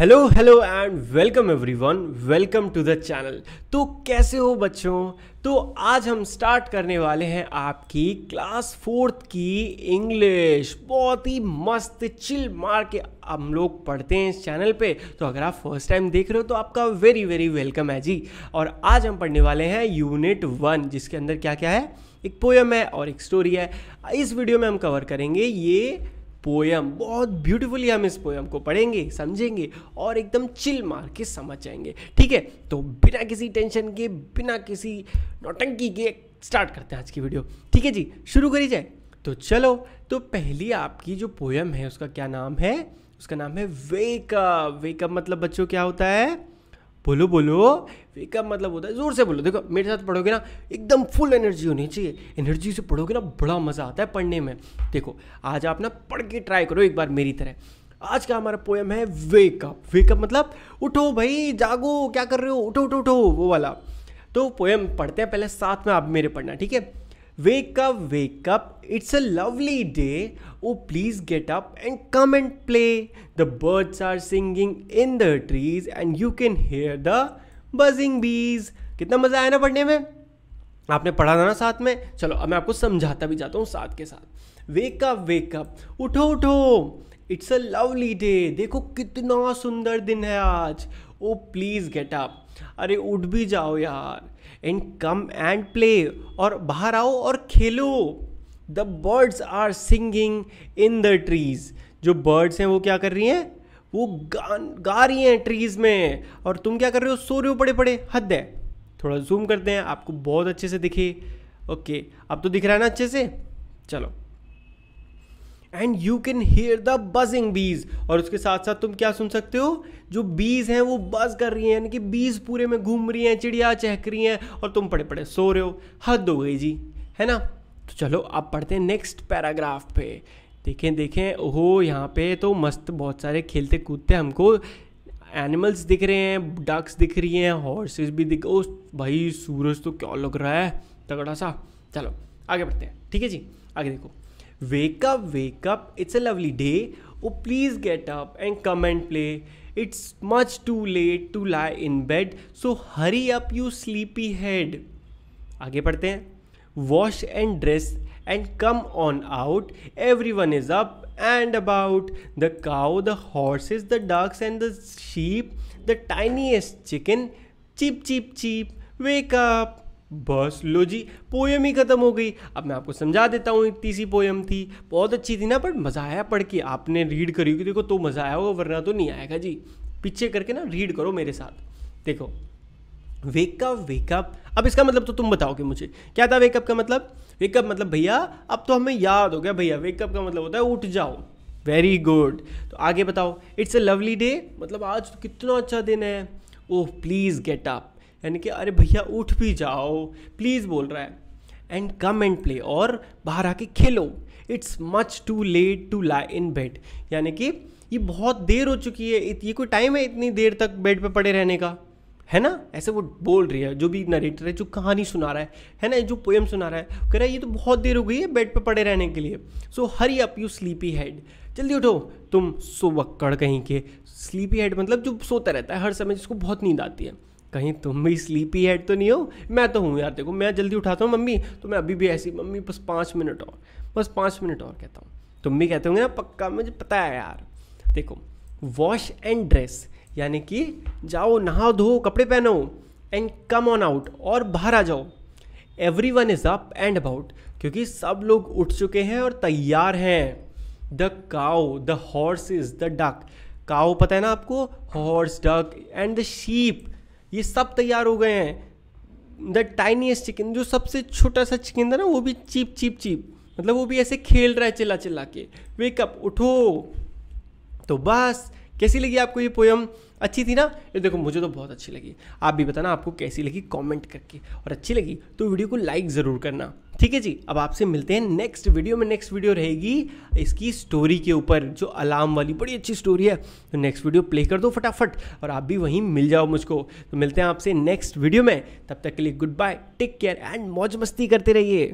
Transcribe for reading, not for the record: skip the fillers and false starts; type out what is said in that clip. Hello hello and welcome everyone, welcome to the channel. तो कैसे हो बच्चों? तो आज हम स्टार्ट करने वाले हैं आपकी क्लास फोर्थ की इंग्लिश। बहुत ही मस्त चिल मार के हम लोग पढ़ते हैं इस चैनल पे। तो अगर आप फर्स्ट टाइम देख रहे हो तो आपका वेरी वेरी वेलकम है जी। और आज हम पढ़ने वाले हैं यूनिट 1, जिसके अंदर क्या क्या है, एक पोयम है और एक स्टोरी है। इस वीडियो में हम कवर करेंगे ये पोयम। बहुत ब्यूटीफुली हम इस पोयम को पढ़ेंगे, समझेंगे और एकदम चिल मार के समझ जाएंगे। ठीक है, तो बिना किसी टेंशन के, बिना किसी नौटंकी के स्टार्ट करते हैं आज की वीडियो। ठीक है जी, शुरू करी जाए। तो चलो, तो पहली आपकी जो पोयम है उसका क्या नाम है? उसका नाम है वेकअप। वेकअप मतलब बच्चों क्या होता है? बोलो बोलो। वेकअप मतलब होता है, ज़ोर से बोलो। देखो मेरे साथ पढ़ोगे ना, एकदम फुल एनर्जी होनी चाहिए। एनर्जी से पढ़ोगे ना, बड़ा मज़ा आता है पढ़ने में। देखो आज आप ना पढ़ के ट्राई करो एक बार मेरी तरह। आज का हमारा पोयम है वेकअप। वेकअप मतलब उठो भाई, जागो, क्या कर रहे हो, उठो उठो उठो, वो वाला। तो पोयम पढ़ते हैं, पहले साथ में आप मेरे पढ़ना, ठीक है? Wake up wake up, it's a lovely day, oh please get up and come and play, the birds are singing in the trees and you can hear the buzzing bees. कितना मज़ा आया ना पढ़ने में? आपने पढ़ा था ना साथ में? चलो अब मैं आपको समझाता भी जाता हूँ साथ के साथ। वेकअप वेकअप, उठो उठो, इट्स अ लवली डे, देखो कितना सुंदर दिन है आज, ओ प्लीज़ गेट अप, अरे उठ भी जाओ यार, एंड कम एंड प्ले, और बाहर आओ और खेलो, the birds are singing in the trees, जो बर्ड्स हैं वो क्या कर रही हैं, वो गा रही हैं ट्रीज़ में, और तुम क्या कर रहे हो, सो रहे हो पड़े पड़े। हद है। थोड़ा जूम करते हैं आपको बहुत अच्छे से दिखे। ओके, अब तो दिख रहा है ना अच्छे से? चलो, and you can hear the buzzing bees, और उसके साथ साथ तुम क्या सुन सकते हो, जो बीज हैं वो बज कर रही हैं, यानी कि बीज पूरे में घूम रही हैं, चिड़िया चहक रही हैं, और तुम पड़े पड़े सो रहे हो। हद हो गई जी, है ना? तो चलो अब पढ़ते हैं नेक्स्ट पैराग्राफ पे। देखें देखें, ओहो यहाँ पे तो मस्त बहुत सारे खेलते कूदते हमको एनिमल्स दिख रहे हैं, डक्स दिख रही हैं, हॉर्सेस भी दिख। ओ भाई, सूरज तो क्या लग रहा है, तगड़ा सा। चलो आगे बढ़ते हैं, ठीक है जी। आगे देखो, wake up wake up, it's a lovely day, oh please get up and come and play, it's much too late to lie in bed, so hurry up you sleepy head. आगे पढ़ते हैं, wash and dress and come on out, every one is up and about, the cow the horses the ducks and the sheep, the tiniest chicken, chip chip chip, wake up. बस लो जी, poem ही खत्म हो गई। अब मैं आपको समझा देता हूँ, इतनी सी पोयम थी, बहुत अच्छी थी ना, बट मज़ा आया पढ़ के। आपने रीड करी होगी देखो तो मज़ा आया होगा, वरना तो नहीं आएगा जी। पीछे करके ना रीड करो मेरे साथ। देखो, वेकअप वेकअप, अब इसका मतलब तो तुम बताओगे मुझे, क्या था वेकअप का मतलब? वेकअप मतलब भैया, अब तो हमें याद हो गया भैया, वेकअप का मतलब होता है उठ जाओ। Very good. तो आगे बताओ, इट्स अ लवली डे मतलब आज तो कितना अच्छा दिन है, ओह प्लीज़ गेट अप यानी कि अरे भैया उठ भी जाओ, प्लीज़ बोल रहा है, एंड कम एंड प्ले और बाहर आके खेलो, it's much too late to lie in bed, यानी कि ये बहुत देर हो चुकी है, ये कोई टाइम है इतनी देर तक बेड पे पड़े रहने का, है ना? ऐसे वो बोल रही है, जो भी नरेटर है, जो कहानी सुना रहा है ना, जो पोयम सुना रहा है, कह रहा है ये तो बहुत देर हो गई है बेड पे पड़े रहने के लिए, so hurry up you sleepy head, जल्दी उठो तुम सोवक्कड़ कहीं के। स्लीपी हेड मतलब जो सोता रहता है हर समय, जिसको बहुत नींद आती है। कहीं तुम भी स्लीपी हेड तो नहीं हो? मैं तो हूँ यार, देखो मैं जल्दी उठाता हूँ मम्मी, तो मैं अभी भी ऐसी, मम्मी बस 5 मिनट और, बस 5 मिनट और कहता हूँ। तुम भी कहते होंगे ना पक्का, मुझे पता है यार। देखो, वॉश एंड ड्रेस यानी कि जाओ नहाओ धो कपड़े पहनो, एंड कम ऑन आउट और बाहर आ जाओ, every one is up and about क्योंकि सब लोग उठ चुके हैं और तैयार हैं, the cow the horses the duck, cow पता है ना आपको, horse duck and the sheep, ये सब तैयार हो गए हैं, द टाइनीएस्ट चिकन, जो सबसे छोटा सा चिकन था ना, वो भी चीप चीप चीप मतलब वो भी ऐसे खेल रहा है चिल्ला चिल्ला के। वेकअप उठो। तो बस, कैसी लगी आपको ये पोयम? अच्छी थी ना? ये देखो मुझे तो बहुत अच्छी लगी, आप भी बताना आपको कैसी लगी कमेंट करके, और अच्छी लगी तो वीडियो को लाइक ज़रूर करना, ठीक है जी। अब आपसे मिलते हैं नेक्स्ट वीडियो में। नेक्स्ट वीडियो रहेगी इसकी स्टोरी के ऊपर, जो अलार्म वाली बड़ी अच्छी स्टोरी है, तो नेक्स्ट वीडियो प्ले कर दो फटाफट और आप भी वहीं मिल जाओ मुझको। तो मिलते हैं आपसे नेक्स्ट वीडियो में, तब तक के लिए good bye, take care and मौज मस्ती करते रहिए।